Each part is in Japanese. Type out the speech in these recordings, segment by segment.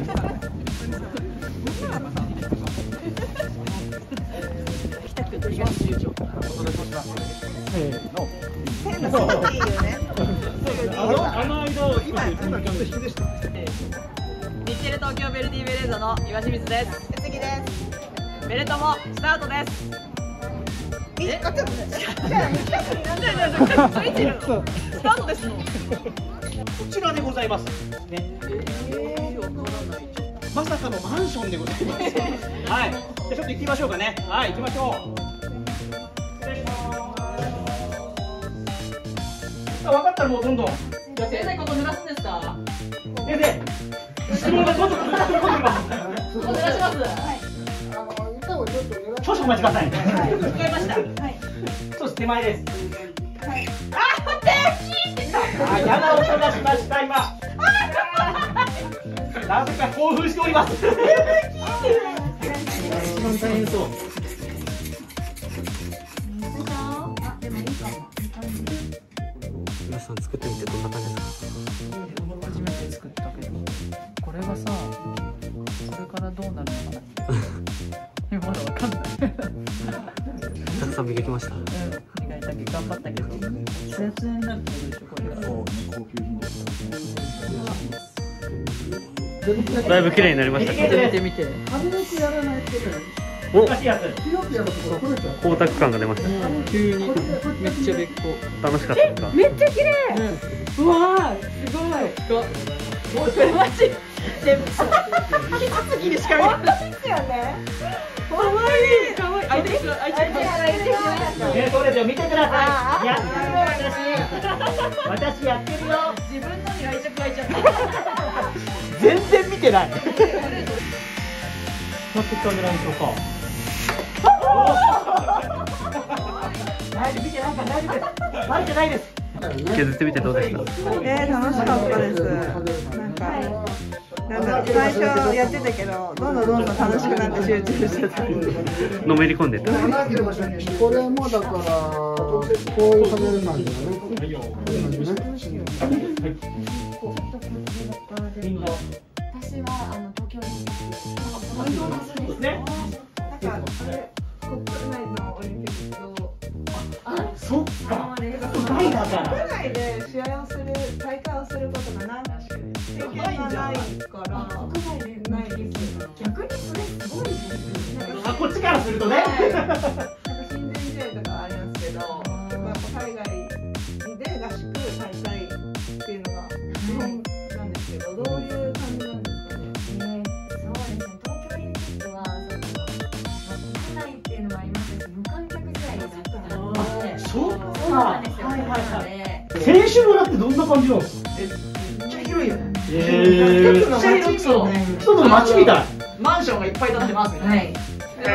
東京ヴェルディベレーザの岩清水です。宇津木です。ベレトモスタートです。え、あ、ちょっと、スタートですの。こちらでございます。ね。まさかのマンションでございます。はい。じゃあちょっと行きましょうかね。はい、行きましょう。失礼します。分かったらもうどんどん。先生ここ濡らすんですか。先生。質問がどんどん来ます。お願いします。はい。歌をちょっと少々お待ちください。聞こえました。はい。そうです、手前です。はい。あ、あ、嫌な音がしました今。なぜか興奮しております。一番大変そう。あ、でもいいかも。皆さん作ってみてどんな感じですか。初めて作ったけど。これがさ、これからどうなるのかな。まだわかんない。たくさん磨きました。磨いたけど頑張ったけど、ツヤツヤになるってことでしょ、これ。そう、高級品です。だいぶ綺麗になりました。見て見て。軽くやらないと。お、難しいやつ。広くやると取れちゃう。光沢感が出ました。急にめっちゃ別個。楽しかったですか。めっちゃ綺麗。うわー、すごい。もうそれマジで一つきりしか見ない。本当ですよね。可愛い可愛い。相手が相手が。これじゃ見てください。やってる私。私やってるよ。自分のに愛着湧いちゃった。全然見てない。乗ってきたんじゃないでしょうか。大丈夫見てないか大丈夫。バレてないです。削ってみてどうでした？楽しかったです。なんか最初やってたけど、どんどん楽しくなって集中してた。のめり込んでた。これもだからこういう食べるなんだよね。私は東京です。そっか。大だから。国内で試合をする大会をすることがない経験がないから。国内でないです。逆にそれすごいですね。あ、こっちからするとね。親善試合とかありますけど、海外で合宿大会っていうのが日本なんですけど、どういう感じなんですかね。そうですね。東京オリンピックは国内っていうのはありますけど、無観客試合になったので。そうなんですよ。選手村ってどんな感じなんですか？めっちゃ広いよね。一つの街みたい。マンションがいっぱい建ってますよね。日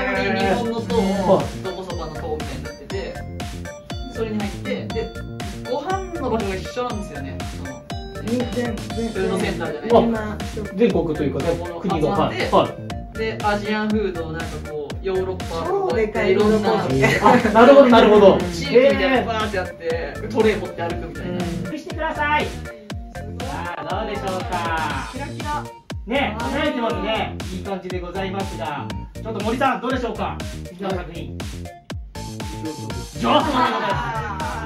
本の塔もどこそばの塔みたいになってて、それに入ってでご飯の場所が一緒なんですよね。フードセンターじゃない。全国というか国がはい。でアジアンフードをなんかこう。ヨーロッパとかいろんななるほどなるほどチームみたいなのバーってやってトレー持って歩くみたいなしてください。さあどうでしょうか。キラキラね輝いてますね。いい感じでございますが、ちょっと森さんどうでしょうか。次の作品上手でございます。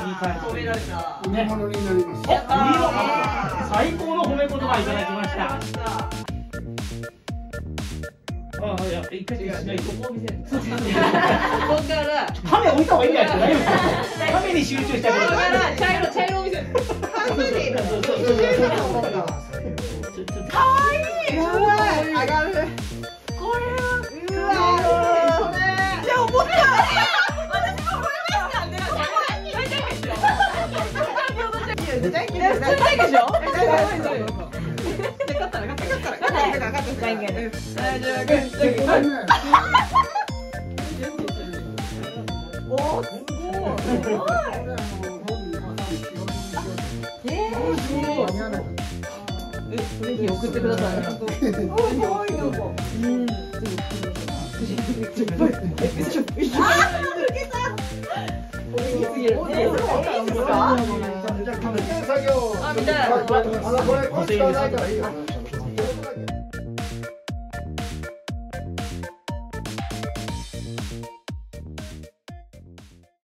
いい感じ褒められた褒め物になります。最高の褒め言葉いただきました。ああ、いや、一回しないとここを見せる。ここからカメ置いた方がいいんじゃないですか。カメに集中してここから茶色を見せる。かわいい。うわ、上がる。これはうわ、それじゃ思った。私も思いましたね。大丈夫でしょ。ぜひ送ってください。あ、見たい。